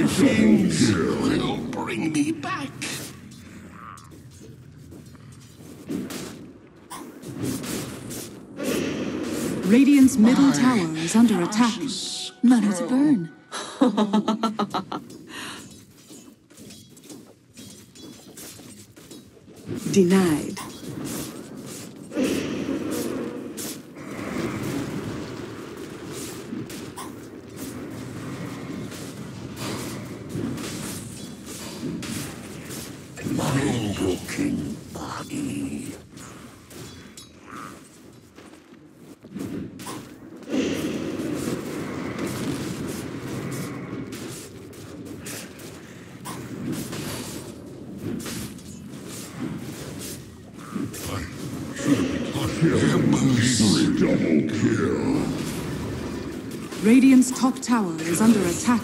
my things will bring me back. Radiant's middle tower is under attack. Money to burn. Denied. My looking body. Radiant's top tower is under attack.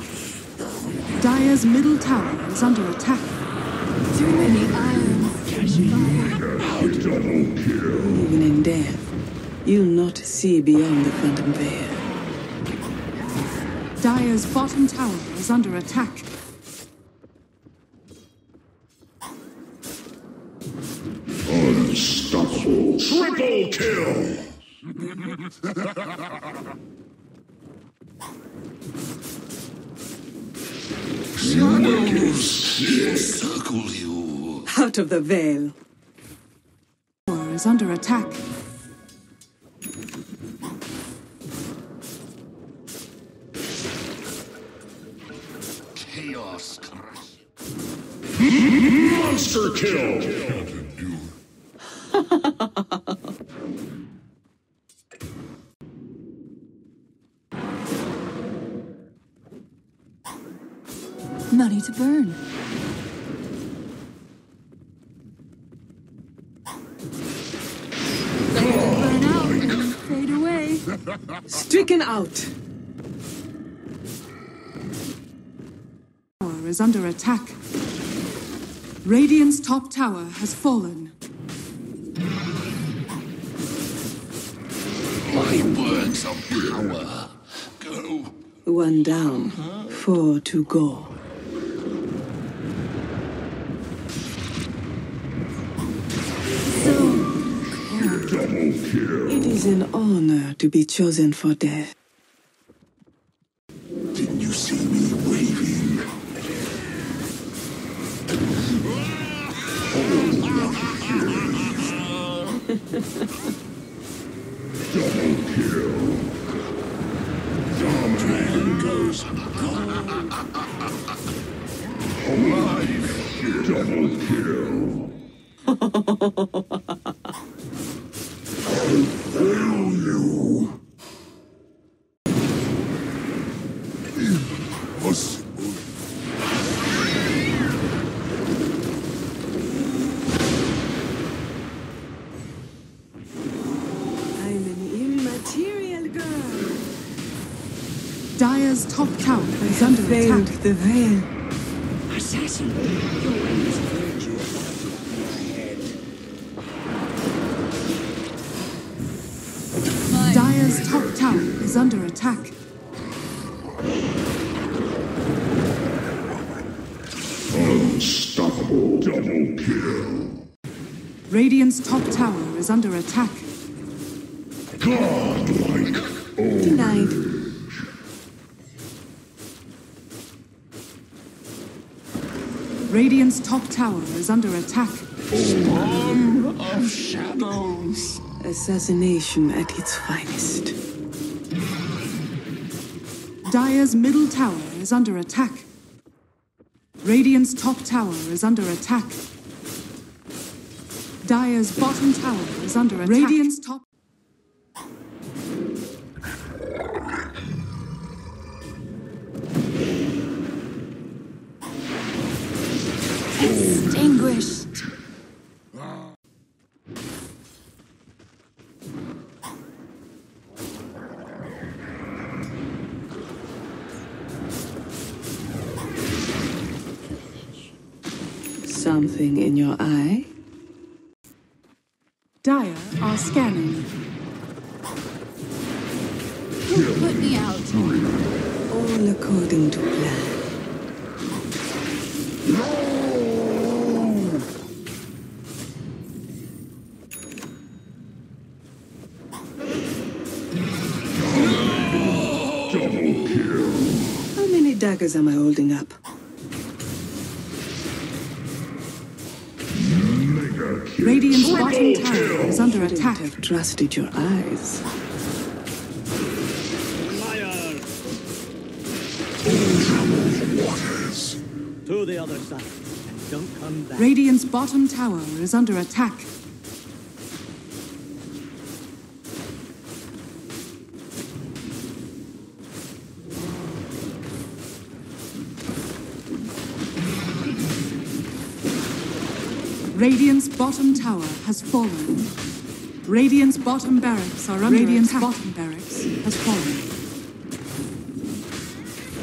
Dire's middle tower is under attack. Too many irons catch fire. Even in death, you'll not see beyond the phantom veil. Dire's bottom tower is under attack. Unstoppable triple kill. Circle you. Out of the veil. Tower is under attack. Chaos crush. Monster kill. Money to burn. Burn out and fade away. Stricken out. Tower is under attack. Radiant's top tower has fallen. My words of power. Go. One down, four to go. It is an honor to be chosen for death. Didn't you see me waving? Oh, double kill. Dominating goes alive. Double kill. Dire's top tower is under attack. The veil. Assassin, your aim is virtue. Dire's top tower is under attack. Unstoppable double kill. Radiant's top tower is under attack. Godlike. Denied. Radiant's top tower is under attack. Storm of shadows. Assassination at its finest. Dire's middle tower is under attack. Radiant's top tower is under attack. Dire's bottom tower is under attack. Radiant's top. Extinguished. Something in your eye? Dire are scanning. Who put me out? All according to plan. daggers am I holding up? Radiant's bottom tower is under attack. I've trusted your eyes. Fire! Troubled waters. To the other side, and don't come back. Radiant's bottom tower is under attack. Radiant's bottom tower has fallen. Radiant's bottom barracks are under attack. Bottom barracks has fallen.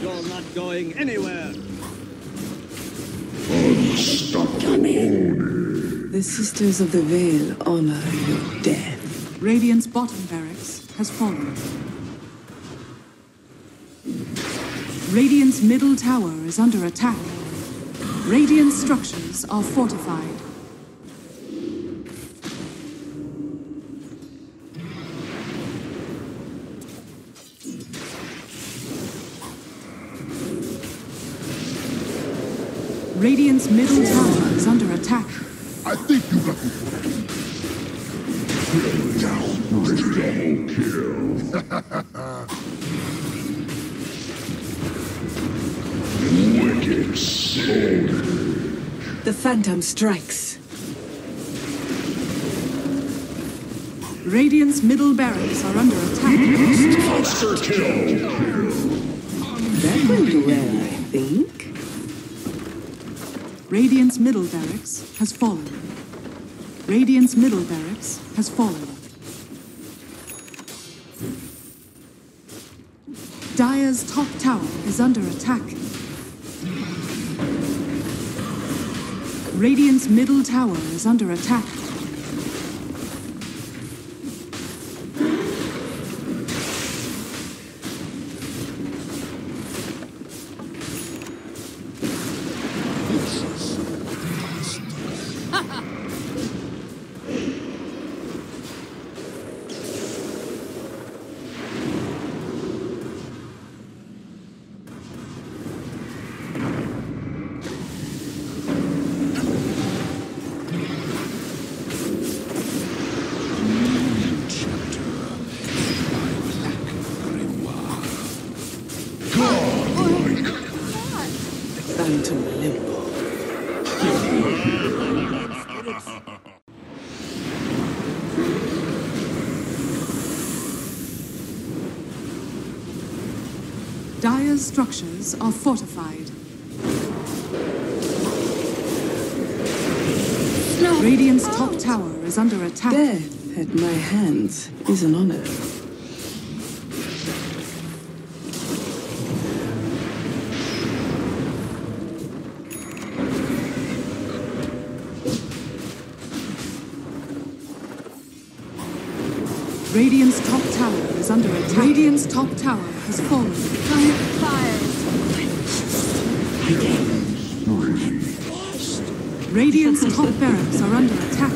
You're not going anywhere. Unstoppable. The Sisters of the Veil honor your death. Radiant's bottom barracks has fallen. Radiant's middle tower is under attack. Radiant structures are fortified. Radiant's middle tower is under attack. I think you got me. Kill. Wicked sword. The Phantom strikes. Radiant's middle barracks are under attack. Monster kill. That will do well, I think. Radiant's middle barracks has fallen. Radiant's middle barracks has fallen. Dire's top tower is under attack. Radiant's middle tower is under attack. Dire's structures are fortified. No. Radiant's top tower is under attack. Death at my hands is an honor. Radiant's top tower is under attack. Radiant's top tower has fallen. Fires. Radiant's top barracks are under attack.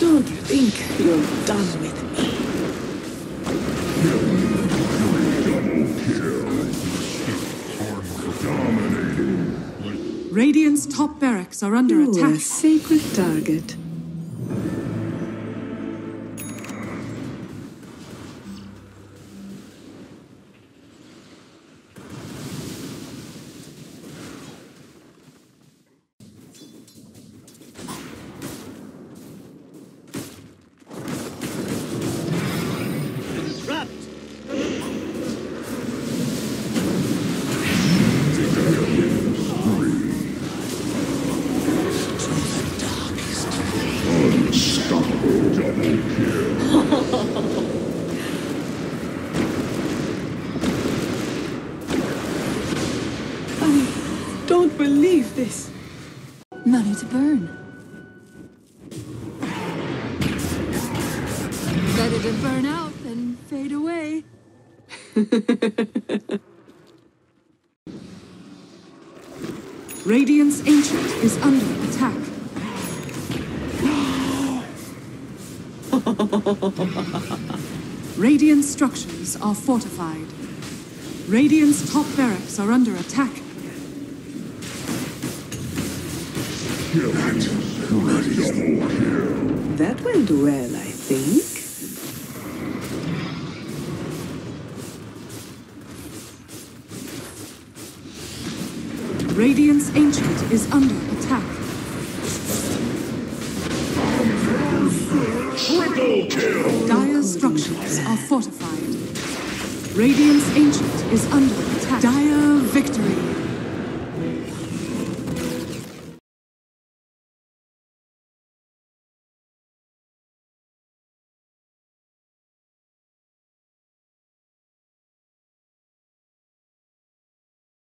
Don't think you're done with me. Radiant's top barracks are under attack. You're a sacred target. Radiant's Ancient is under attack. Radiant structures are fortified. Radiant's top barracks are under attack. That went well, I think. Radiant's Ancient is under attack. Triple kill! Dire structures are fortified. Radiant's Ancient is under attack. Dire victory!